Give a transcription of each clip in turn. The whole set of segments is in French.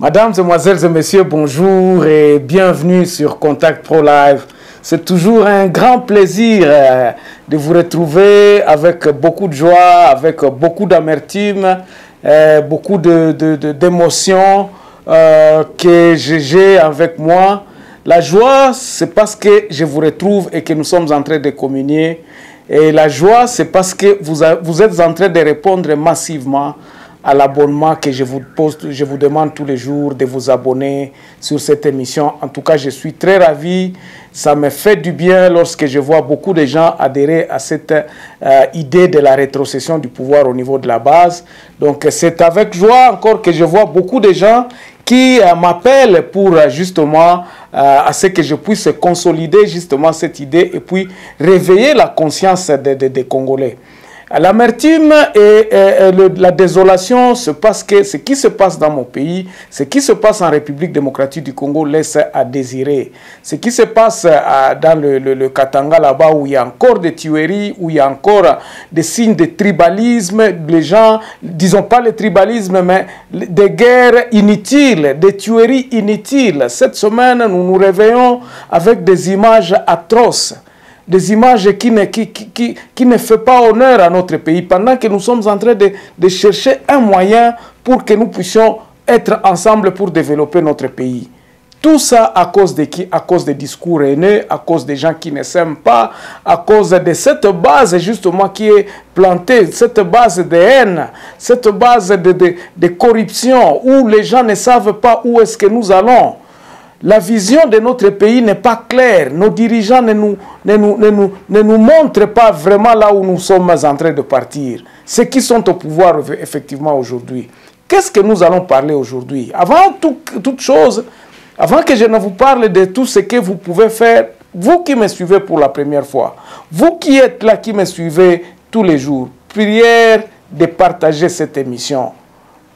Madame, Mesdemoiselles et Messieurs, bonjour et bienvenue sur Contact Pro Live. C'est toujours un grand plaisir de vous retrouver avec beaucoup de joie, avec beaucoup d'amertume, beaucoup d'émotions que j'ai avec moi. La joie, c'est parce que je vous retrouve et que nous sommes en train de communier. Et la joie, c'est parce que vous êtes en train de répondre massivement à l'abonnement que je vous demande tous les jours de vous abonner sur cette émission. En tout cas, je suis très ravi. Ça me fait du bien lorsque je vois beaucoup de gens adhérer à cette idée de la rétrocession du pouvoir au niveau de la base. Donc, c'est avec joie encore que je vois beaucoup de gens qui m'appellent pour justement à ce que je puisse consolider justement cette idée et puis réveiller la conscience des Congolais. L'amertume et la désolation, c'est parce que ce qui se passe dans mon pays, ce qui se passe en République démocratique du Congo laisse à désirer. Ce qui se passe dans le Katanga, là-bas, où il y a encore des tueries, où il y a encore des signes de tribalisme, les gens, disons pas le tribalisme, mais des guerres inutiles, des tueries inutiles. Cette semaine, nous nous réveillons avec des images atroces. Des images qui ne font pas honneur à notre pays, pendant que nous sommes en train de chercher un moyen pour que nous puissions être ensemble pour développer notre pays. Tout ça à cause de qui? À cause des discours haineux, à cause des gens qui ne s'aiment pas, à cause de cette base justement qui est plantée, cette base de haine, cette base de corruption, où les gens ne savent pas où est-ce que nous allons. La vision de notre pays n'est pas claire. Nos dirigeants ne nous montrent pas vraiment là où nous sommes en train de partir. Ceux qui sont au pouvoir, effectivement, aujourd'hui. Qu'est-ce que nous allons parler aujourd'hui? Avant toute chose, avant que je ne vous parle de tout ce que vous pouvez faire, vous qui me suivez pour la première fois, vous qui êtes là, qui me suivez tous les jours, prière de partager cette émission.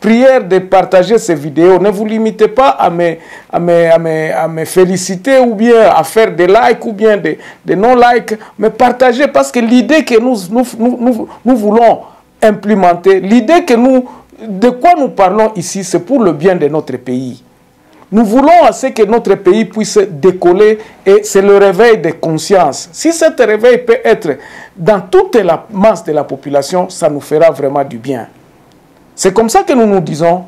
Prière de partager ces vidéos. Ne vous limitez pas à me féliciter ou bien à faire des likes ou bien des non-likes. Mais partagez, parce que l'idée que nous voulons implémenter, l'idée que de quoi nous parlons ici, c'est pour le bien de notre pays. Nous voulons à ce que notre pays puisse décoller, et c'est le réveil des consciences. Si cet réveil peut être dans toute la masse de la population, ça nous fera vraiment du bien. C'est comme ça que nous nous disons,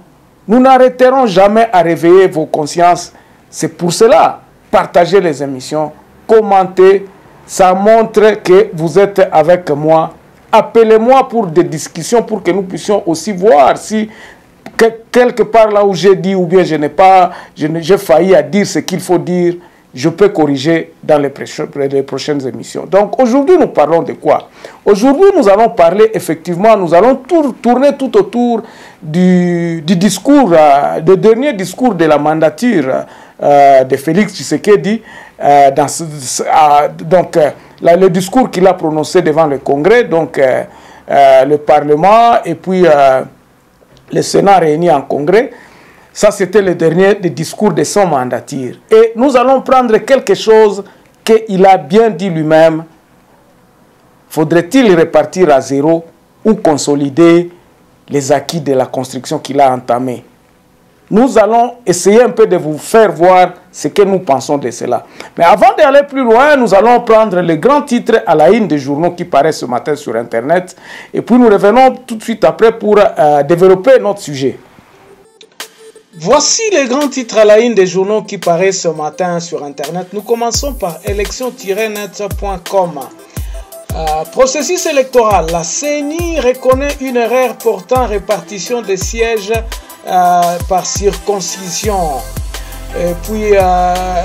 nous n'arrêterons jamais à réveiller vos consciences. C'est pour cela, partagez les émissions, commentez, ça montre que vous êtes avec moi. Appelez-moi pour des discussions pour que nous puissions aussi voir si quelque part là où j'ai dit ou bien j'ai failli à dire ce qu'il faut dire, je peux corriger dans les prochaines émissions. Donc aujourd'hui, nous parlons de quoi? Aujourd'hui, nous allons parler, effectivement, nous allons tourner tout autour du discours, du dernier discours de la mandature de Félix Tshisekedi, le discours qu'il a prononcé devant le Congrès, donc le Parlement, et puis le Sénat réuni en Congrès. Ça, c'était le dernier discours de son mandature. Et nous allons prendre quelque chose qu'il a bien dit lui-même. Faudrait-il repartir à zéro ou consolider les acquis de la construction qu'il a entamée? Nous allons essayer un peu de vous faire voir ce que nous pensons de cela. Mais avant d'aller plus loin, nous allons prendre les grands titres à la une des journaux qui paraissent ce matin sur Internet. Et puis nous revenons tout de suite après pour développer notre sujet. Voici les grands titres à la une des journaux qui paraissent ce matin sur Internet. Nous commençons par election-net.com. Processus électoral. La CENI reconnaît une erreur portant répartition des sièges par circonscription. Et puis,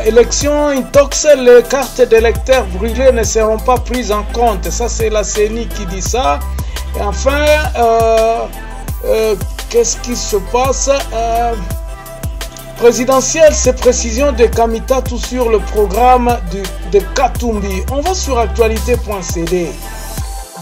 élection intox, les cartes d'électeurs brûlées ne seront pas prises en compte. Ça, c'est la CENI qui dit ça. Et enfin, qu'est-ce qui se passe? Présidentielle, ces précisions de Kamita, tout sur le programme de Katumbi. On va sur actualité.cd.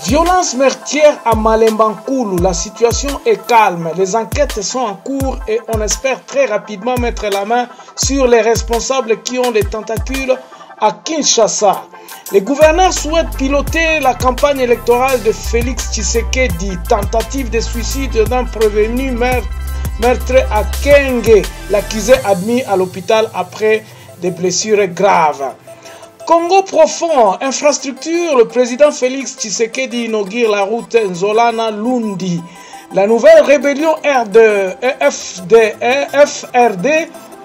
Violence meurtrière à Malembankulu. La situation est calme. Les enquêtes sont en cours et on espère très rapidement mettre la main sur les responsables qui ont les tentacules à Kinshasa. Les gouverneurs souhaitent piloter la campagne électorale de Félix Tshisekedi. Tentative de suicide d'un prévenu meurtrier Maître Akenge, l'accusé admis à l'hôpital après des blessures graves. Congo profond, infrastructure, le président Félix Tshisekedi inaugure la route Nzolana-Lundi. La nouvelle rébellion EFRD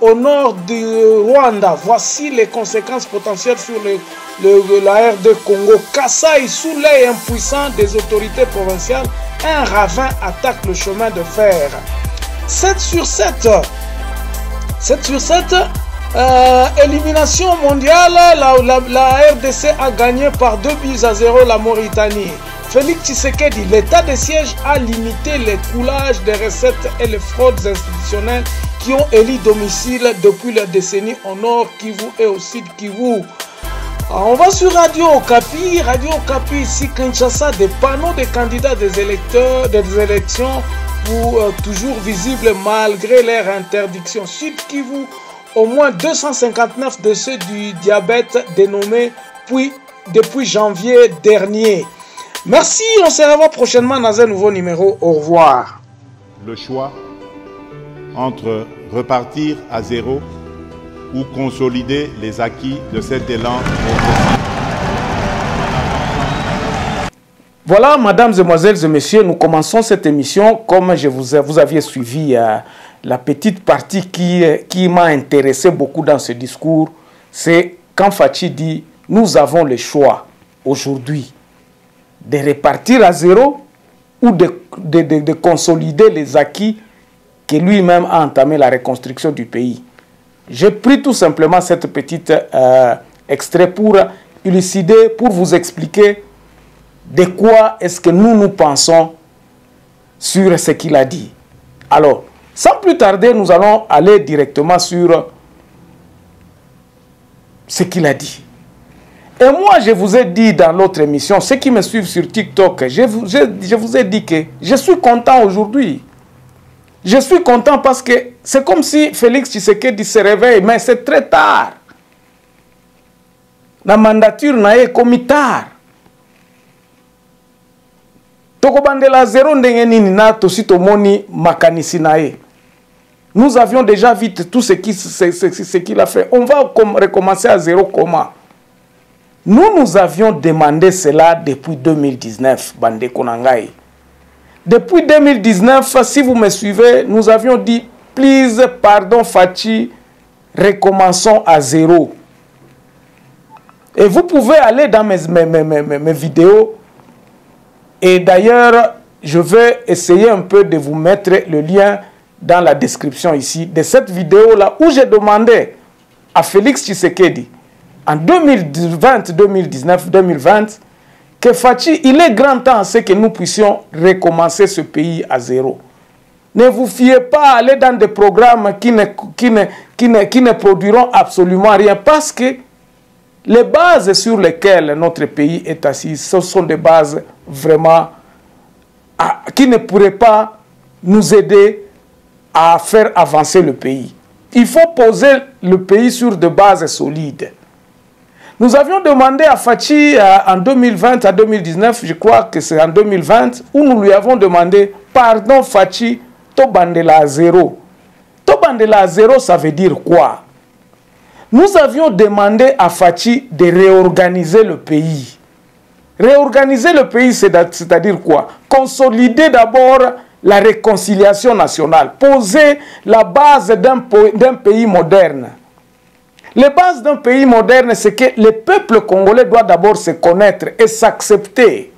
au nord du Rwanda. Voici les conséquences potentielles sur la R2 Congo. Kasaï sous l'œil impuissant des autorités provinciales, un ravin attaque le chemin de fer. 7 sur 7. Élimination mondiale, la RDC a gagné par 2-0 la Mauritanie. Félix Tshisekedi, l'état de siège a limité les coulages des recettes et les fraudes institutionnelles qui ont élu domicile depuis la décennie au Nord-Kivu et au Sud-Kivu. On va sur Radio Okapi. Radio Okapi ici, Kinshasa, des panneaux des candidats des élections pour toujours visibles malgré leur interdiction. Sud-Kivu, au moins 259 décès du diabète dénommé depuis janvier dernier. Merci, on se revoit prochainement dans un nouveau numéro. Au revoir. Le choix entre repartir à zéro ou consolider les acquis de cet élan. Voilà, mesdames, demoiselles et messieurs, nous commençons cette émission comme vous aviez suivi la petite partie qui m'a intéressé beaucoup dans ce discours. C'est quand Fatshi dit « Nous avons le choix aujourd'hui de repartir à zéro ou de consolider les acquis que lui-même a entamé la reconstruction du pays ». J'ai pris tout simplement cette petite extrait pour élucider, pour vous expliquer de quoi est-ce que nous pensons sur ce qu'il a dit. Alors, sans plus tarder, nous allons aller directement sur ce qu'il a dit. Et moi, je vous ai dit dans l'autre émission, ceux qui me suivent sur TikTok, je vous ai dit que je suis content aujourd'hui. Je suis content parce que c'est comme si Félix Tshisekedi se réveille, mais c'est très tard. La mandature n'a été commise tard. Nous avions déjà vu tout ce qu'il a fait. On va recommencer à zéro comment? Nous avions demandé cela depuis 2019, Bandé Konangai. Depuis 2019, si vous me suivez, nous avions dit « Please, pardon Fatshi, recommençons à zéro. » Et vous pouvez aller dans mes vidéos. Et d'ailleurs, je vais essayer un peu de vous mettre le lien dans la description ici de cette vidéo-là où j'ai demandé à Félix Tshisekedi en 2020, 2019, 2020, que Fatshi, il est grand temps que nous puissions recommencer ce pays à zéro. Ne vous fiez pas à aller dans des programmes qui ne produiront absolument rien parce que les bases sur lesquelles notre pays est assis, ce sont des bases vraiment qui ne pourraient pas nous aider à faire avancer le pays. Il faut poser le pays sur des bases solides. Nous avions demandé à Fatshi en 2020 à 2019, je crois que c'est en 2020, où nous lui avons demandé « Pardon Fatshi, Tobandela à zéro ». Tobandela à zéro, ça veut dire quoi? Nous avions demandé à Fatshi de réorganiser le pays. Réorganiser le pays, c'est-à-dire quoi? Consolider d'abord la réconciliation nationale, poser la base d'un pays moderne. Les bases d'un pays moderne, c'est que le peuple congolais doit d'abord se connaître et s'accepter.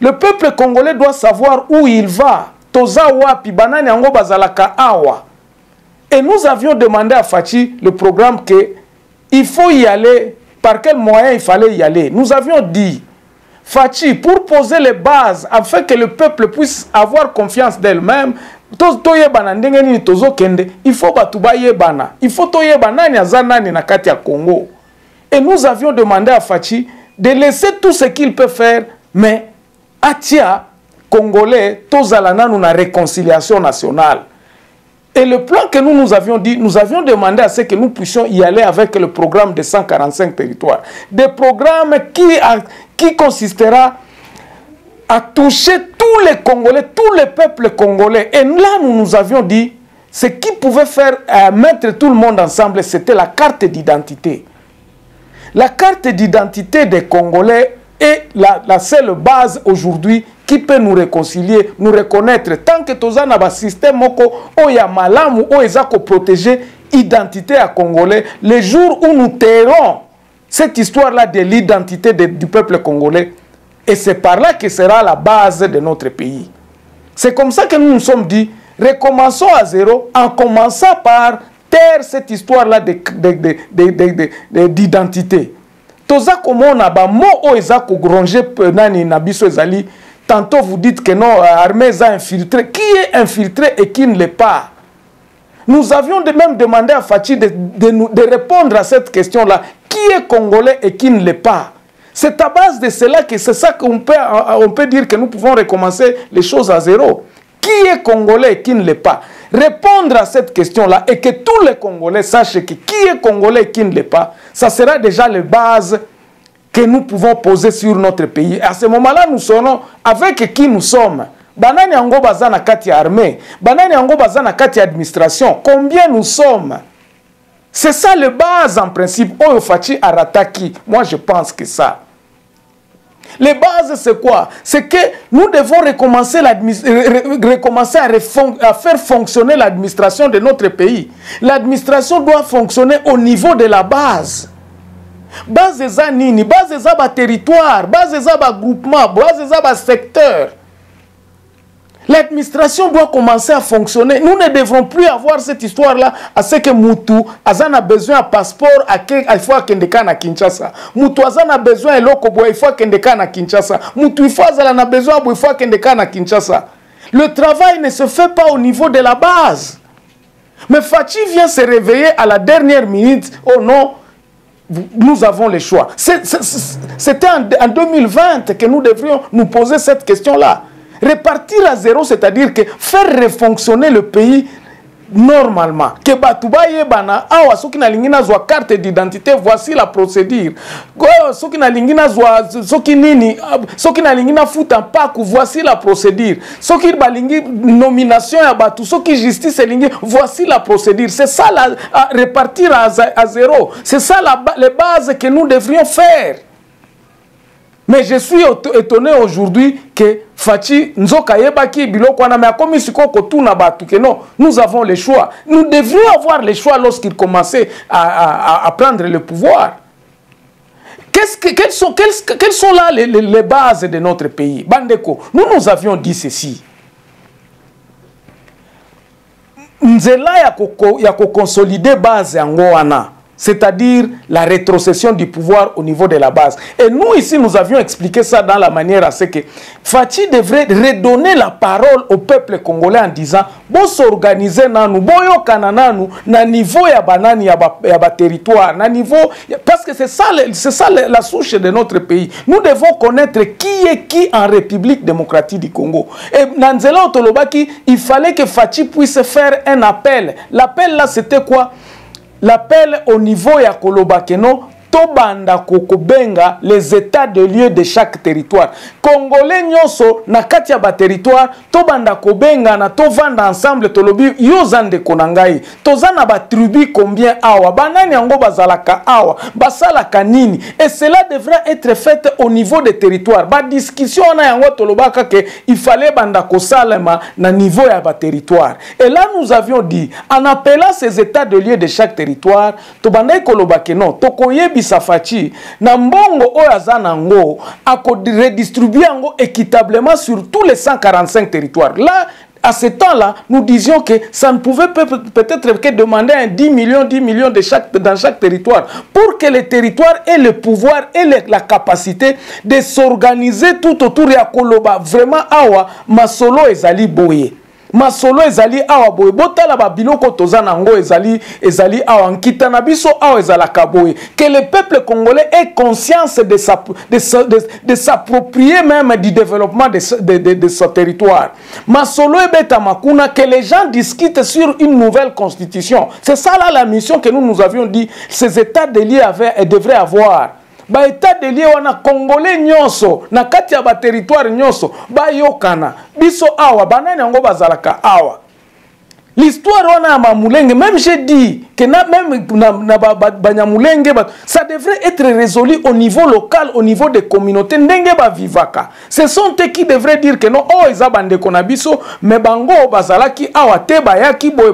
Le peuple congolais doit savoir où il va. Et nous avions demandé à Fatshi le programme qu'il faut y aller, par quels moyens il fallait y aller. Nous avions dit, Fatshi, pour poser les bases, afin que le peuple puisse avoir confiance d'elle-même, il faut Congo. Et nous avions demandé à Fatshi de laisser tout ce qu'il peut faire, mais atia congolais tozalana nous na réconciliation nationale. Et le plan que nous avions dit, nous avions demandé à ce que nous puissions y aller avec le programme de 145 territoires, des programmes qui consistera a touché tous les Congolais, tous les peuples congolais. Et là, nous avions dit, ce qui pouvait faire mettre tout le monde ensemble, c'était la carte d'identité. La carte d'identité des Congolais est la seule base aujourd'hui qui peut nous réconcilier, nous reconnaître. Tant que nous avons un système où il y a malam, où il y a protéger l'identité à Congolais, les jours où nous tairons cette histoire-là de l'identité du peuple congolais, et c'est par là que sera la base de notre pays. C'est comme ça que nous nous sommes dit, recommençons à zéro en commençant par taire cette histoire-là d'identité. Toza comme on a un mot oeza ko gronge nani nabiso zali. Tantôt vous dites que non, l'armée a infiltré. Qui est infiltré et qui ne l'est pas? Nous avions même demandé à Fatshi de répondre à cette question-là. Qui est congolais et qui ne l'est pas? C'est à base de cela que c'est ça qu'on peut, dire que nous pouvons recommencer les choses à zéro. Qui est congolais et qui ne l'est pas? Répondre à cette question-là et que tous les Congolais sachent que qui est congolais et qui ne l'est pas, ça sera déjà la base que nous pouvons poser sur notre pays. À ce moment-là, nous serons avec qui nous sommes. Banani yango baza na kati ya armée, banani yango baza na kati ya administration. Combien nous sommes? C'est ça la base en principe. Oyo Fatshi Arataki, moi je pense que ça. Les bases, c'est quoi? C'est que nous devons recommencer à faire fonctionner l'administration de notre pays. L'administration doit fonctionner au niveau de la base. Base eza nini? Base eza ba territoire, base eza ba groupement, base eza ba secteur. L'administration doit commencer à fonctionner. Nous ne devrons plus avoir cette histoire-là à ce que Moutou a besoin d'un passeport il faut qu'il y ait Kinshasa. Moutou a besoin d'un loko il faut qu'il y ait Kinshasa. Moutou a besoin il faut qu'il y ait Kinshasa. Le travail ne se fait pas au niveau de la base. Mais Fatshi vient se réveiller à la dernière minute. Oh non, nous avons le choix. C'était en 2020 que nous devrions nous poser cette question-là. Répartir à zéro, c'est-à-dire que faire refonctionner le pays normalement. Que Batouba yebana, awa sokina lingina zwa carte d'identité, voici la procédure. Sokina lingina zwa sokinini, sokina lingina futa paku, voici la procédure. Soki balingi nomination ya batu, soki justice lingi, voici la procédure. C'est ça la répartir à zéro. C'est ça les bases que nous devrions faire. Mais je suis étonné aujourd'hui que Fatshi Nzokayebaki Bilokwana mais comme il que non, nous avons le choix. Nous devrions avoir le choix lorsqu'il commençait à prendre le pouvoir. Quelles sont là les bases de notre pays? Bandeko, nous avions dit ceci. Nzela yako consolider base en Goana. C'est-à-dire la rétrocession du pouvoir au niveau de la base. Et nous, ici, nous avions expliqué ça dans la manière à ce que Fatshi devrait redonner la parole au peuple congolais en disant « Bon s'organiser nanou, bon yokana nanou, na niveau ya banani ya ba territoire, na niveau... » Parce que c'est ça la souche de notre pays. Nous devons connaître qui est qui en République démocratique du Congo. Et Nanzela Otolobaki, il fallait que Fatshi puisse faire un appel. L'appel là, c'était quoi? L'appel au niveau ya Kolobakeno, Tobanda Kokobenga, les états de lieu de chaque territoire. Congolais Nyoso, Nakatia ba territoire, Tobanda Kobenga, na Tovanda ensemble, Tolobi, Yozan de Konangai. Tozana ba tribu combien awa, Banani yango bazalaka awa, Basalaka nini. Et cela devrait être fait au niveau des territoires. Ba discussion na yango Tolobaka ke, il fallait Banda Kosalema, na niveau ya ba territoire. Et là nous avions dit, en appelant ces états de lieu de chaque territoire, Tobanda Kolobakeno, Tokoyebi, Fatshi na mbongo oyazanango redistribuer équitablement sur tous les 145 territoires. Là, à ce temps-là, nous disions que ça ne pouvait peut-être que demander un 10 millions dans chaque territoire pour que les territoires aient le pouvoir et la capacité de s'organiser tout autour ya Koloba. Vraiment, awa masolo ezali boye. Masolo ezali awa boye botala ba biloko tozanango ezali awa nkita na biso awa ezalaka boye. Que le peuple congolais ait conscience de s'approprier même du développement de son territoire. Masolo ebeta makuna, que les gens discutent sur une nouvelle constitution. C'est ça là la mission que nous avions dit ces états de lieu devraient avoir. ba état de lieu wana congolais nyonso na kati ya ba territoire nyonso ba yokana biso awa banani yango bazalaka awa. L'histoire wana ya Mamulenge, même j'ai dit que même Banyamulenge, ça devrait être résolu au niveau local, au niveau des communautés ndenge ba vivaka. Ce sont eux qui devraient dire que non, oh ils abandé konabiso, mais bango bazalaki awa te bayaki boy.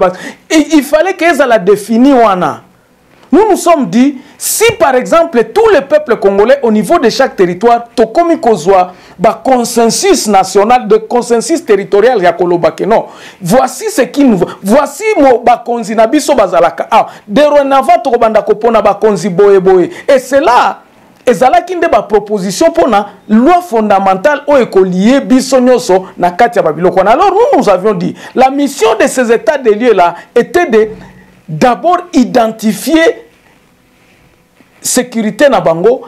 Il fallait qu'ils la définissent wana. Nous nous sommes dit, si par exemple tous les peuples congolais au niveau de chaque territoire, tokomi kozwa, ba consensus national, de consensus territorial, yakolobake, non. Voici ce qui nous. Voici mo bakonzi nabiso bazalaka. Ah, deronava tokobanda kopona bakonzi boye boye. Et c'est là, ezalakinde ba proposition pona loi fondamentale o ekolié biso nyoso na kati ya babiloko. Alors nous avions dit, la mission de ces états de lieux là était de d'abord identifier sécurité na bango,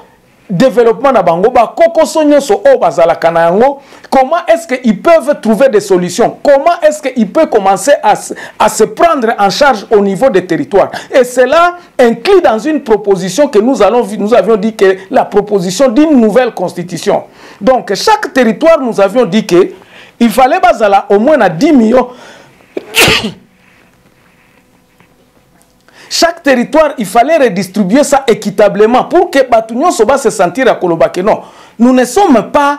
développement na bango, ba kokoso nyonso o bazalaka na yango, comment est-ce qu'ils peuvent trouver des solutions, comment est-ce qu'ils peuvent commencer à se prendre en charge au niveau des territoires. Et cela inclut dans une proposition que nous avions dit que la proposition d'une nouvelle constitution. Donc chaque territoire, nous avions dit que il fallait bazala au moins à 10 millions. Chaque territoire, il fallait redistribuer ça équitablement pour que Batounion Soba se sentir à Kolobake. Non, nous ne sommes pas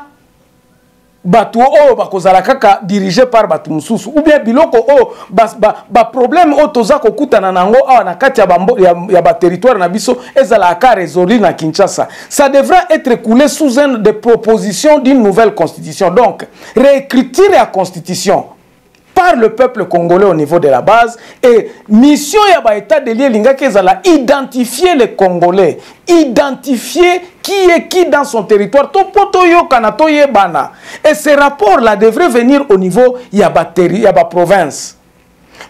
Batou O Bakozalakaka dirigé par Batounsous. Ou bien Biloko O ba problème Otozako Koutananango A Nakatia Bambo Yaba territoire Nabiso Ezalaka résolu na Kinshasa. Ça devra être coulé sous une des propositions d'une nouvelle constitution. Donc, réécrire la constitution par le peuple congolais au niveau de la base. Et mission yaba état de lié linga kezala identifier les Congolais, identifier qui est qui dans son territoire, topotoyo kanato yebana. Et ces rapports là devraient venir au niveau yaba province.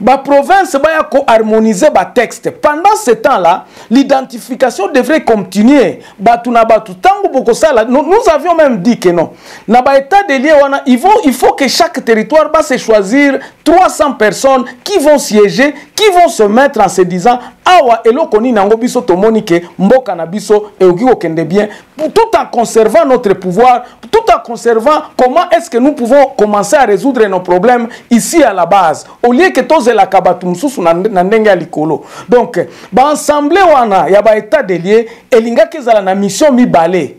Ba province baya ko harmoniser ba texte. Pendant ce temps-là, l'identification devrait continuer. Batuna batu tango boko sala. Nous avions même dit que non. Na ba état de lieu wana, il faut que chaque territoire va se choisir 300 personnes qui vont siéger, qui vont se mettre en se disant awa elokoni nango biso tomoni ke mboka na biso eugi okende bien, tout en conservant notre pouvoir, tout en conservant comment est-ce que nous pouvons commencer à résoudre nos problèmes ici à la base. Au lieu que tous la kabatum sous na ndenga likolo. Donc, ba ensemble wana ya ba état de lieu elinga kezala na mission mibale.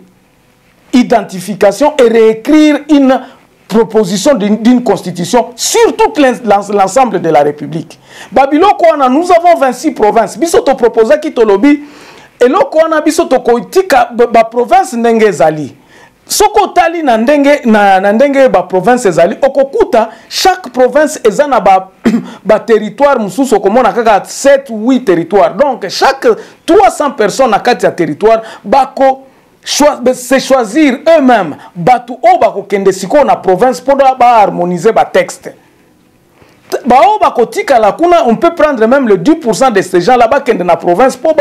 Identification et réécrire une proposition d'une constitution sur tout l'ensemble de la République. Babylon Kouana, nous avons 26 provinces. Bisoto proposa qui tolobi et lo Kouana bisoto koitika ba province ndenge zali. Soko tali na ndenge ba province zali okokuta chaque province ezana ba territoire mususu komona kaka 7 ou 8 territoires. Donc chaque 300 personnes na kati ya territoire bako se choisir eux-mêmes batu o bako kende siko na province pour harmoniser ba texte. On peut prendre même le 10% de ces gens là-bas qui sont dans la province pour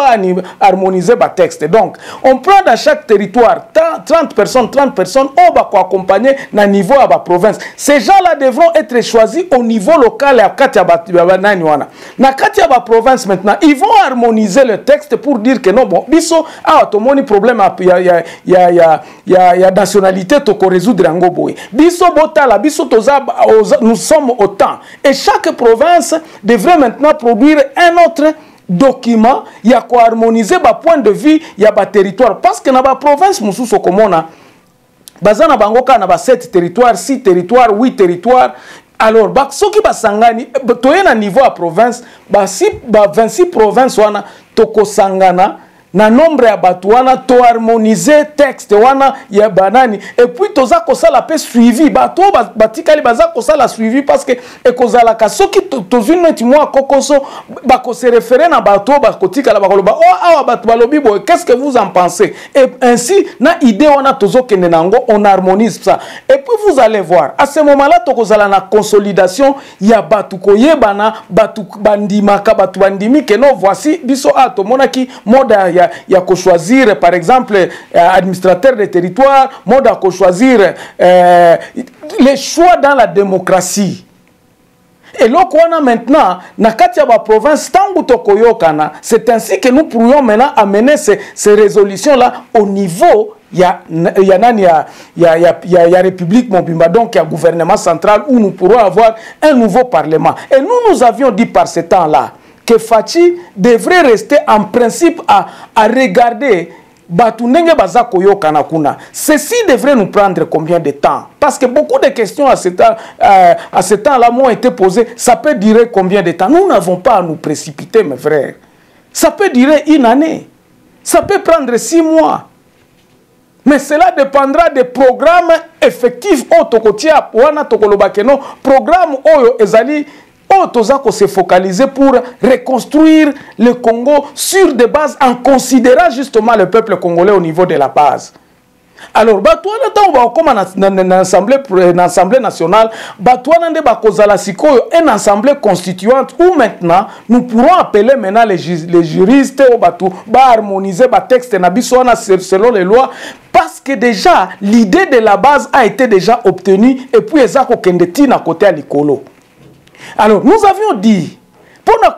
harmoniser le texte. Donc, on prend dans chaque territoire 30 personnes, on va accompagner dans le niveau de la province. Ces gens-là devront être choisis au niveau local et à Katia province maintenant. Ils vont harmoniser le texte pour dire que non, bon, biso, ah, tout le monde a un problème, il y a nationalité, tu peux résoudre l'angoboy. Biso, botala, biso, nous sommes autant. Et chaque province devrait maintenant produire un autre document. Il y a quoi harmoniser le point de vue, il y a le territoire. Parce que dans la province, nous sommes comme on a. Bazana bangoka na 7 territoires, 6 territoires, 8 territoires. Alors, ceux qui basangani, toyena niveau à province, basi 26 provinces wana toko sangana. Na nombre ya batu wana to harmoniser texte wana ya banani et puis toza kosala pe suivi batu batikali baza kosala suivi parce que ekozala ka soki tozuna timwa kokoso bako se référer na batu bakotikala bakoloba oh awa batu balobi boy qu'est-ce que vous en pensez et ainsi na idée wana tozo kende nango on harmonise ça et puis vous allez voir à ce moment-là tokozala na consolidation ya batu koyebana batu bandimaka batu bandimi que non voici biso ato monaki moda il y a qu'à choisir, par exemple, administrateur des territoires, mode à qu'à choisir les choix dans la démocratie. Et là, maintenant, dans la province, c'est ainsi que nous pourrions maintenant amener ces résolutions-là au niveau il y a République Mobimba, donc il y a gouvernement central où nous pourrons avoir un nouveau Parlement. Et nous avions dit par ce temps-là que Fathi devrait rester en principe à regarder ceci devrait nous prendre combien de temps? Parce que beaucoup de questions à ce temps-là m'ont été posées. Ça peut durer combien de temps? Nous n'avons pas à nous précipiter, mes frères. Ça peut durer une année. Ça peut prendre 6 mois. Mais cela dépendra des programmes effectifs. Programme Ezali. On s'est focalisé pour reconstruire le Congo sur des bases en considérant justement le peuple congolais au niveau de la base. Alors, on va assemblée nationale, une assemblée constituante où maintenant nous pourrons appeler maintenant les juristes à harmoniser les textes selon les lois. Parce que déjà, l'idée de la base a été déjà obtenue et puis ils ont à côté à l'écolo. Alors, nous avions dit, pour la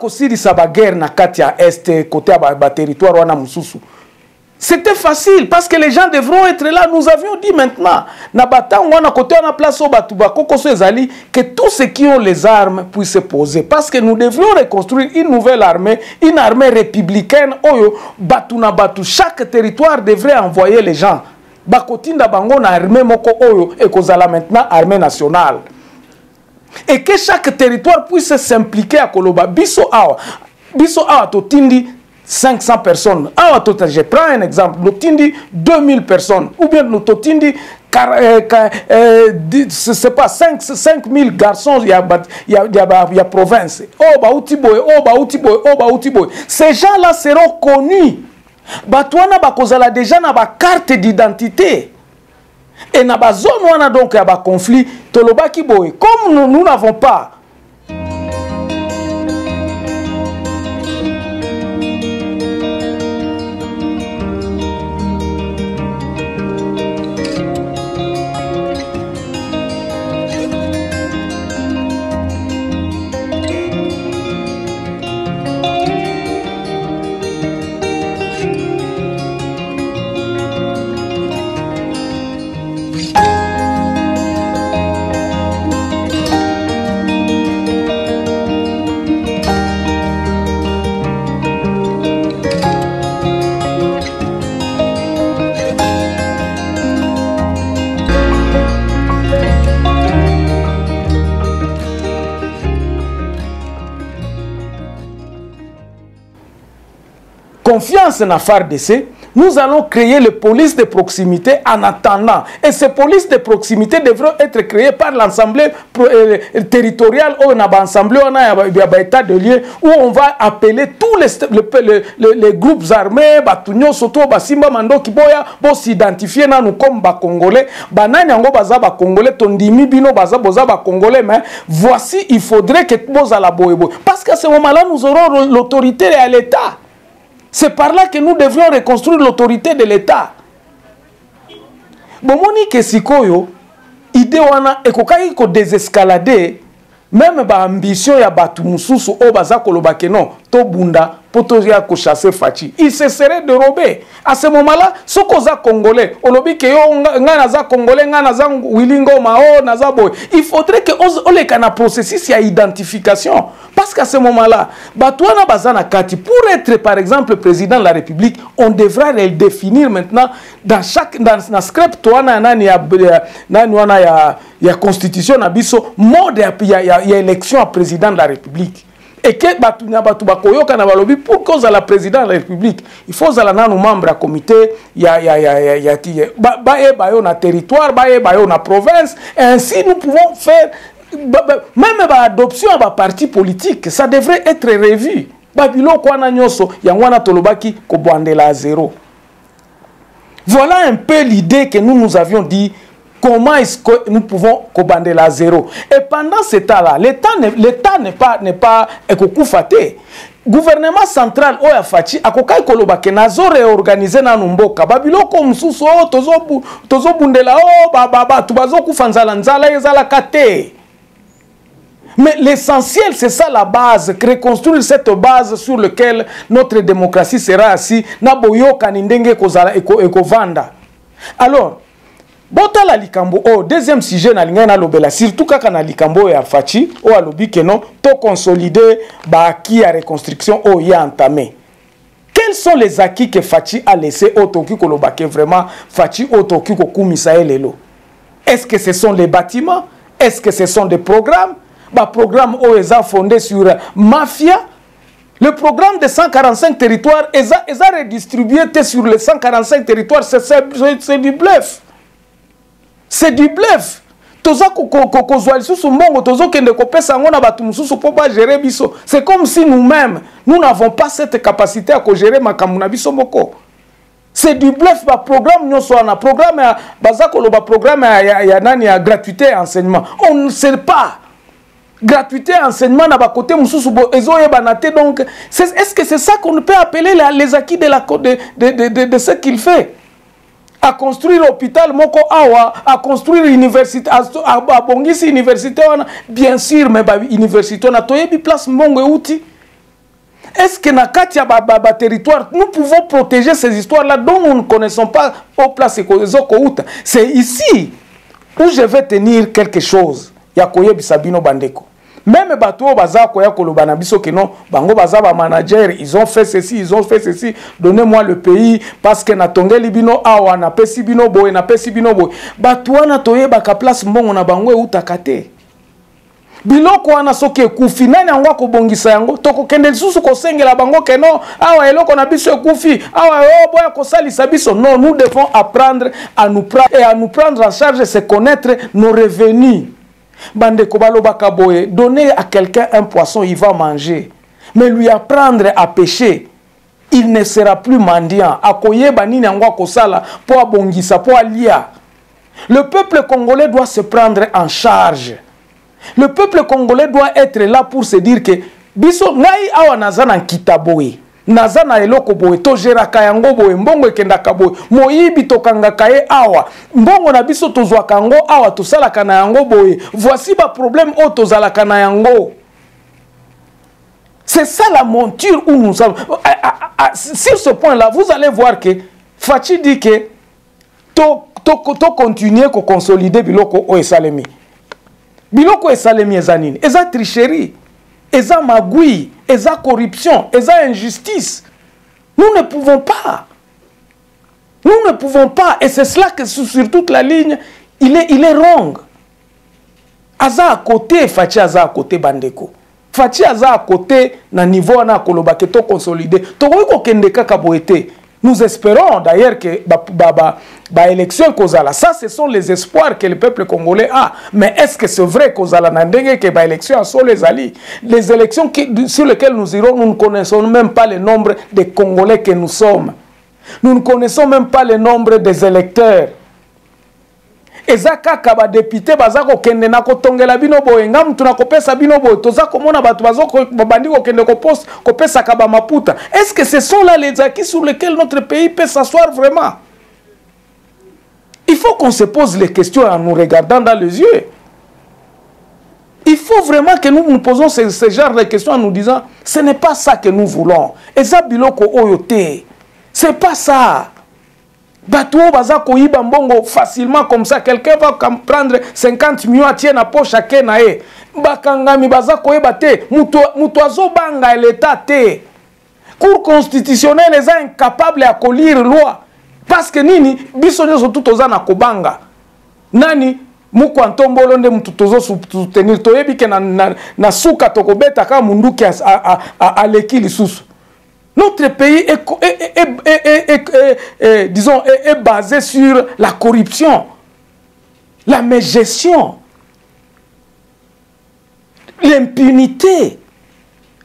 guerre na Katia Est, côté à territoire Wana Moussousou, c'était facile parce que les gens devront être là. Nous avions dit maintenant, que tous ceux qui ont les armes puissent se poser. Parce que nous devrions reconstruire une nouvelle armée, une armée républicaine. Chaque territoire devrait envoyer les gens. Bakotinda Bango na armée moko oyo et kozala maintenant armée nationale. Et que chaque territoire puisse s'impliquer à Koloba. Biso awa totindi 500 personnes. Awa totindi, je prends un exemple, totindi 2000 personnes. Ou bien nous totindi 5000 garçons, il y a province. Oba Outiboy. Ces gens-là seront connus. Batwana bakozala déjà na ba carte d'identité. Et dans la zone où on a donc un conflit, comme nous n'avons pas confiance en FARDC, nous allons créer les polices de proximité en attendant. Et ces polices de proximité devront être créées par l'Assemblée territoriale où on a l'Assemblée, on a l'état de lieu, où on va appeler tous les groupes armés, Batugno, Soto, Basimba, Mando, Kiboya, pour s'identifier dans nous comme Congolais. Bananyango, Baza, Congolais, Tondimi, Bino, Baza, Boza, Congolais, mais voici, il faudrait que Boza la boebo. Parce qu'à ce moment-là, nous aurons l'autorité à l'État. C'est par là que nous devrions reconstruire l'autorité de l'État. Bon, moni que sikoyo, idéwana ekokai ko désescalader même ba ambition ya batu mususu o baza kolobake non to bunda poto ya ko chasser Fathi. Il se serait dérobé. À ce moment-là, sokoza congolais, olobi ke yo nga naza congolais nga naza wilingo mao naza boy. Il faudrait que on le kana processus ya identification. Parce qu'à ce moment-là, Batwana Bazana Kati, pour être par exemple président de la République, on devra le définir maintenant dans chaque script ya constitution na biso mode ya élection à président de la République. Et que Batuna Batubakoyo Kanabalobi pour cause à la président de la République, il faut que nous membres comité, ya bayo na territoire, bayo na province, et ainsi nous pouvons faire. Même l'adoption à un parti politique, ça devrait être revu. Voilà un peu l'idée que nous avions dit. Comment est-ce que nous pouvons cobander la zéro? Et pendant ce temps-là, l'État n'est pas éco-coufaté. Gouvernement central oya Fathi akokai kolobake nazo réorganiser na numboka babiloko msusu o tozo bundela o baba tubazo kufanzala nzala ezala kate. Mais l'essentiel, c'est ça la base, reconstruire cette base sur laquelle notre démocratie sera assise. Alors, bota la likambo, oh, deuxième sujet na lingana lobela, surtout kaka na likambo ya Fachi, oh alobi ke non, to consolider ba acquis à reconstruction oh ya entamé. Quels sont les acquis que Fachi a laissé au Toki koloba ke vraiment Fachi au Toki kokumisa elelo? Est-ce que ce sont les bâtiments? Est-ce que ce sont des programmes? Ba programme oh eza fondé sur mafia. Le programme de 145 territoires eza redistribué sur les 145 territoires, c'est du bluff. C'est du bluff. C'est comme si nous-mêmes, nous n'avons pas cette capacité à gérer Makamunabiso Moko. C'est du bluff. Le programme est gratuité et enseignement. On ne sait pas. Gratuité et enseignement, donc est-ce que c'est ça qu'on peut appeler les acquis de ce qu'il fait? À construire l'hôpital Moko Awa, à construire l'université, à bongisi université, bien sûr, mais l'université, on a toyebi place Mbongo outil. Est-ce que dans le territoire, nous pouvons protéger ces histoires-là dont nous ne connaissons pas aux places Zokouta? C'est ici où je vais tenir quelque chose. Yakoye Bisabino Bandeko. Même Bato Baza Koya Kolobanabiso Keno, Bango Baza ba manager, ils ont fait ceci, ils ont fait ceci, donnez-moi le pays, parce que Natonge Libino Awa, Napesibino Boy, Napesibino Boy. Batoa Natoye Baka place Mbongo na Bango Utakate. Biloko wana soke kufi, nani angwa kubongisa yango, toko kendeli susu kosenge la Bango Keno, Awa eloko nabiso kufi, Awa yo boya kosali sabiso. Non, nous devons apprendre à nous prendre, et à nous prendre en charge, c'est connaître nos revenus. Bande Kobalo Bakaboe, donner à quelqu'un un poisson, il va manger. Mais lui apprendre à pêcher, il ne sera plus mendiant. Akoye bani nangwa kosala, pour abongisa, pour alia. Le peuple congolais doit se prendre en charge. Le peuple congolais doit être là pour se dire que biso ngai awa nazana nkitaboe. Nazana eloko boe, tojera kayango boe, mbongo ekenda kaboe, moibi tokanga kae awa, mbongo na biso tozwa kango awa, tosala kana yango boe, voici ba problème o tozala kana yango. C'est ça la monture où nous sommes. Sur ce point-là, vous allez voir que Fachi dit que to continuer ko consolider biloko o esalemi. Biloko esalemi ezanini, eza tricherie. Eza magouille, eza corruption, eza injustice. Nous ne pouvons pas. Nous ne pouvons pas. Et c'est cela que sur toute la ligne, il est wrong. Aza à côté, Fachi aza à côté Bandeko. Fachi aza à côté, na niveau na kolobaketo consolidé. Toko kendeka kaboete. Nous espérons d'ailleurs que l'élection Kozala, ça ce sont les espoirs que le peuple congolais a. Mais est-ce que c'est vrai Kozala Nandenge que l'élection sont les alliés? Les élections sur lesquelles nous irons, nous ne connaissons même pas le nombre des Congolais que nous sommes. Nous ne connaissons même pas le nombre des électeurs. Ezaka kaba député bazako kende na kotongela bino boye ngam tunakopesa bino boye tozako mona bato bazoko bandiko kende ko poste kopesa kaba maputa. Est-ce que ce sont là les acquis sur lesquels notre pays peut s'asseoir vraiment? Il faut qu'on se pose les questions en nous regardant dans les yeux. Il faut vraiment que nous nous posons ce genre de questions en nous disant ce n'est pas ça que nous voulons. Ezabiloko oyote. C'est pas ça. Batuo bazako iba mbongo facilement comme ça. Quelqu'un va prendre 50 millions à tienne à poche à kenae. Bakangami bazako iba te. Mutoazo banga l'État te. Cour constitutionnelle est incapable à colir loi. Parce que nini, bisonyo sotutoza na kobanga. Nani, muko antombolonde mututozo soutenir. Toyebi ke na souka tokobeta ka munduki a leki lisusu. Notre pays est basé sur la corruption, la mégestion, l'impunité.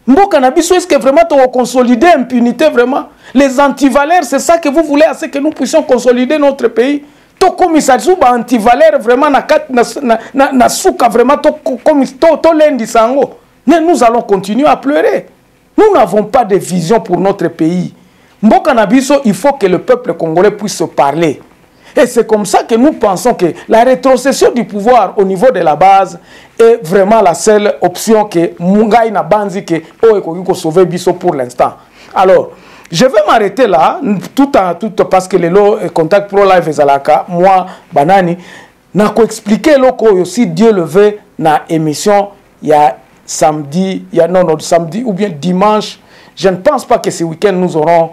Est-ce que vraiment tu vas consolider l'impunité vraiment? Les antivaleurs, c'est ça que vous voulez, c'est que nous puissions consolider notre pays. Tu as antivaleurs vraiment, mais nous allons continuer à pleurer. Nous n'avons pas de vision pour notre pays. Mbokanabiso, il faut que le peuple congolais puisse se parler. Et c'est comme ça que nous pensons que la rétrocession du pouvoir au niveau de la base est vraiment la seule option que Mungai n'a banzi que Oekogiko sauver Bisso pour l'instant. Alors, je vais m'arrêter là, parce que les lots Contact Pro Live et Zalaka, moi, Banani, n'a qu'à expliquer l'Oko aussi Dieu levé dans l'émission il y a samedi, samedi ou bien dimanche. Je ne pense pas que ce week-end nous aurons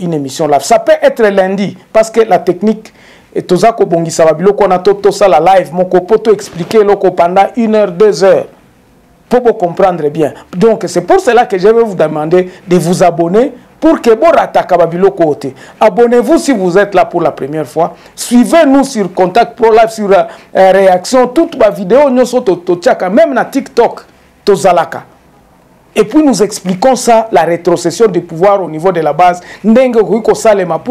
une émission live. Ça peut être lundi, parce que la technique est aux akobongi sababilo qu'on a tout ça la live. Mon copo peut expliquer l'oko pendant 1 heure, 2 heures pour vous comprendre bien. Donc c'est pour cela que je vais vous demander de vous abonner pour que vous rattaquez babilo côté. Abonnez-vous si vous êtes là pour la première fois. Suivez-nous sur Contact Pro Live, sur réaction, toute ma vidéo, nous sommes même na TikTok, tozalaka. Et puis nous expliquons ça, la rétrocession du pouvoir au niveau de la base. Pour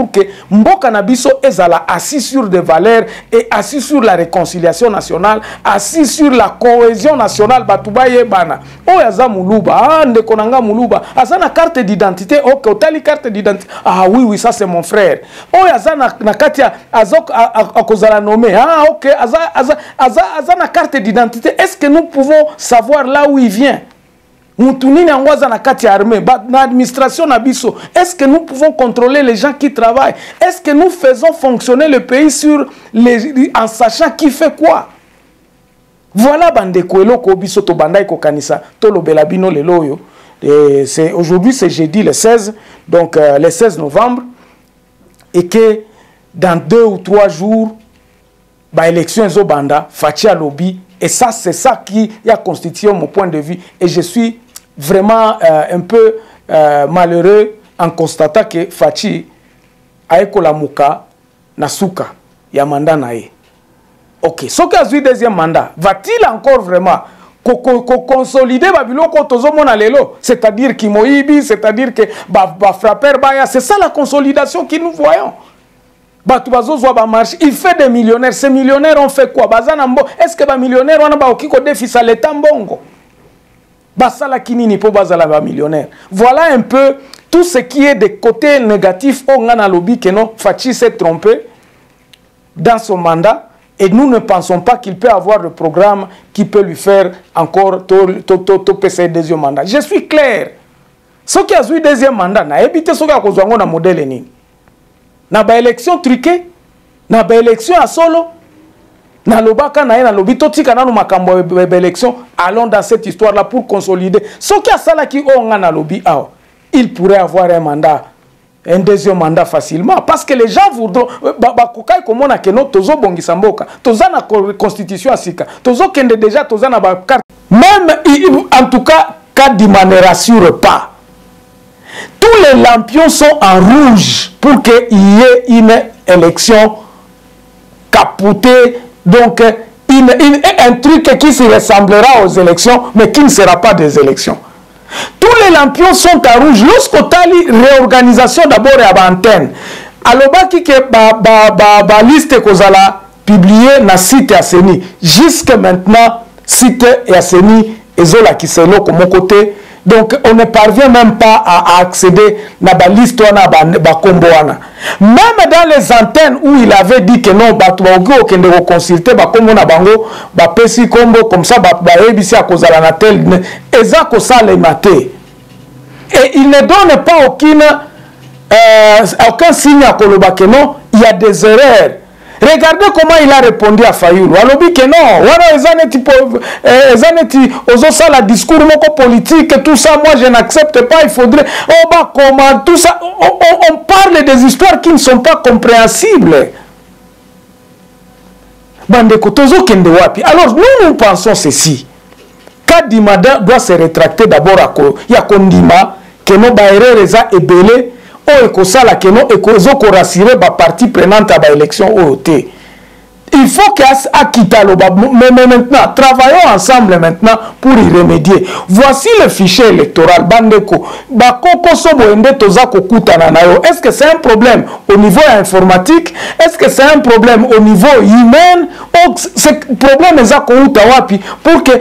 que Mboka Nabiso ezala assis sur des valeurs et assis sur la réconciliation nationale, assis sur la cohésion nationale. Batuba yebana. Oyaza Moulouba, Ndekonanga Moulouba. Azana carte d'identité. Ok, otali carte d'identité. Ah oui, ça c'est mon frère. Oyaza Nakatia, Azok Akozala nommé. Ah ok, Azana carte d'identité. Est-ce que nous pouvons savoir là où il vient? Est-ce que nous pouvons contrôler les gens qui travaillent? Est-ce que nous faisons fonctionner le pays sur les... en sachant qui fait quoi? Voilà Bandekoelo Kobiso Tobandai Kokanisa Tolo Belabino Leloyo. Aujourd'hui c'est jeudi le 16, donc le 16 novembre, et que dans 2 ou 3 jours, élection Zobanda, Fatia Lobby, et ça c'est ça qui a constitué mon point de vue, et je suis vraiment un peu malheureux en constatant que Fachi aekola muka nasuka ya mandat nae. OK, ce qui a eu 2e mandat, va-t-il encore vraiment consolider babilo kotozomona lelo, c'est-à-dire ki moibi, c'est-à-dire que ba frapper baya, c'est ça la consolidation que nous voyons. Il fait des millionnaires. Ces millionnaires ont fait quoi? Est-ce que les millionnaires ont fait des défis à l'État? Voilà un peu tout ce qui est des côtés négatifs. On a lobby que non, Fachi s'est trompé dans son mandat et nous ne pensons pas qu'il peut avoir le programme qui peut lui faire encore PC 2e mandat. Je suis clair. Ce qui a eu 2e mandat, n'a évité ce qui a causé un modèle. Na ba élection truquée, na ba élection à solo, na lobaka na lobito tika na makambo ba élection. Allons dans cette histoire là pour consolider. Ce qui a ça là qui on na lobby, il pourrait avoir un mandat, un 2e mandat facilement, parce que les gens voudront bakokai comme on a keno tozo bongisa mboka, toza na constitution asika, tozo kende déjà toza na ba carte. Même en tout cas Kadima ne rassure pas. Tous les lampions sont en rouge pour qu'il y ait une élection capotée, donc un truc qui se ressemblera aux élections, mais qui ne sera pas des élections. Tous les lampions sont en rouge. Lorsqu'on a réorganisation d'abord et à l'antenne, alors qu'il y a la liste qu'on a publiée dans le site et à CENI. Jusqu'à maintenant, site et à CENI, et Zola qui s'est là comme mon côté. Donc, on ne parvient même pas à accéder à la liste ou à la comboana. Même dans les antennes où il avait dit que non, il ne faut pas consulter, comme ça, et il ne donne pas aucun signe à Koloba que non, il y a des erreurs. Regardez comment il a répondu à Fayoulou. Alors dit que non, voilà les discours politique, tout ça, moi je n'accepte pas, il faudrait, comment, tout ça, on parle des histoires qui ne sont pas compréhensibles. Alors nous pensons ceci. Kadima doit se rétracter d'abord à Yakondima, que nos baïrés les a ébellés. Il faut mais maintenant, travaillons ensemble maintenant pour y remédier. Voici le fichier électoral. Est-ce que c'est un problème au niveau informatique? Est-ce que c'est un problème au niveau humain? Ce problème est pour que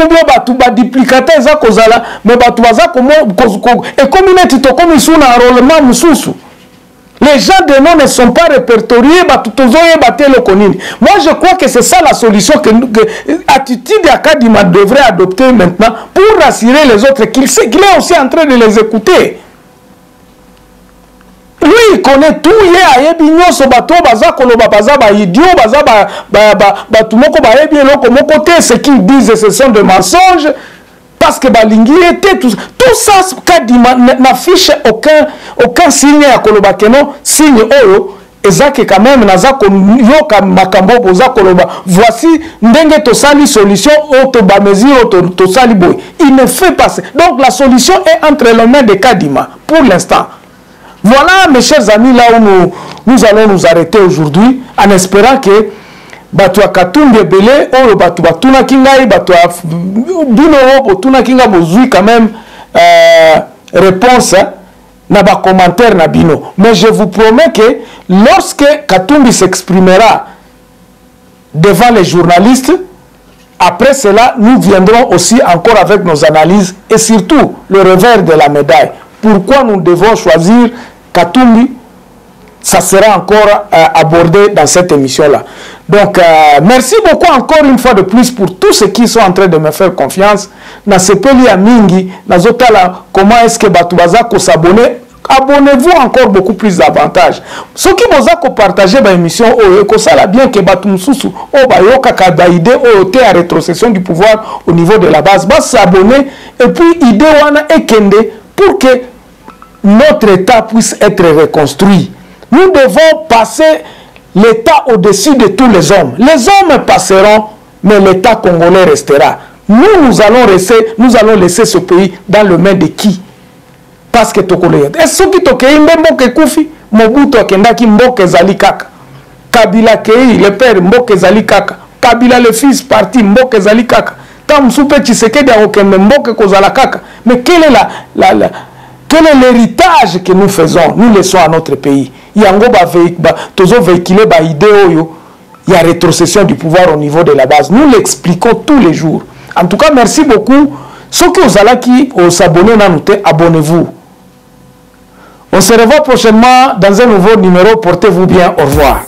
ou bien batuba duplicata eza kozala mais batuba za komo et comme il est tout comme ils sont en rôlement mususu Les gens de nom ne sont pas répertoriés. Moi, je crois que c'est ça la solution que l'attitude de Kadima devrait adopter maintenant pour rassurer les autres qu'il sait qu'il est aussi en train de les écouter. Lui, il connaît tout. Il est à Ebignon, Sobato, Bazakolo, Bazaba, Idiot, Bazaba, Batumoko, Baébien, Lokomokote, ce qu'ils disent, ce sont des mensonges. Parce que Balingi était tout ça. Tout ça, Kadima n'affiche aucun signe à Koloba Keno, signe Oro. Et ça, que quand même, Nazako, Yoka, Makambo, Boza, Koloba. Voici, Ndenge Tosali, solution, Otoba, Mesir, Tosali, Boy. Il ne fait pas ça. Donc la solution est entre les mains de Kadima, pour l'instant. Voilà, mes chers amis, là où nous allons nous arrêter aujourd'hui, en espérant que Batua Katumbi Belé, Oro Batu Batuna Kingai, Batua Bunoro, Botuna Kinga Bozui quand même réponse na ba commentaire na bino. Mais je vous promets que lorsque Katumbi s'exprimera devant les journalistes, après cela, nous viendrons aussi encore avec nos analyses et surtout le revers de la médaille. Pourquoi nous devons choisir Katumbi? Ça sera encore abordé dans cette émission-là. Donc, merci beaucoup encore une fois de plus pour tous ceux qui sont en train de me faire confiance. Dans ce pays à Mingi, dans ce cas-là, comment est-ce que Batoubaza ko s'abonner? Abonnez-vous encore beaucoup plus d'avantages. Ceux qui vont partager l'émission, ça l'a bien que Batoumsoussou, Obayoka Kadaïde, Oté à rétrocession du pouvoir au niveau de la base. Bas s'abonner et puis Idewana Ekende pour que notre État puisse être reconstruit. Nous devons passer l'État au-dessus de tous les hommes. Les hommes passeront, mais l'État congolais restera. Nous allons rester, nous allons laisser ce pays dans le main de qui? Parce que Tokoléa. Et ce qui Tokei Mboke Koufi, Mobutu Kendaki Mboke Zalikaka. Kabila Kei, le père Mboke Zalikaka. Kabila le fils parti Mboke Zalikaka. Tam Soupe Tshisekedi Aokembe Mboke Kozalakaka. Mais quelle est la quel est l'héritage que nous faisons, nous laissons à notre pays? Il y a une rétrocession du pouvoir au niveau de la base. Nous l'expliquons tous les jours. En tout cas, merci beaucoup. Ceux qui vous abonnez, abonnez-vous. On se revoit prochainement dans un nouveau numéro. Portez-vous bien. Au revoir.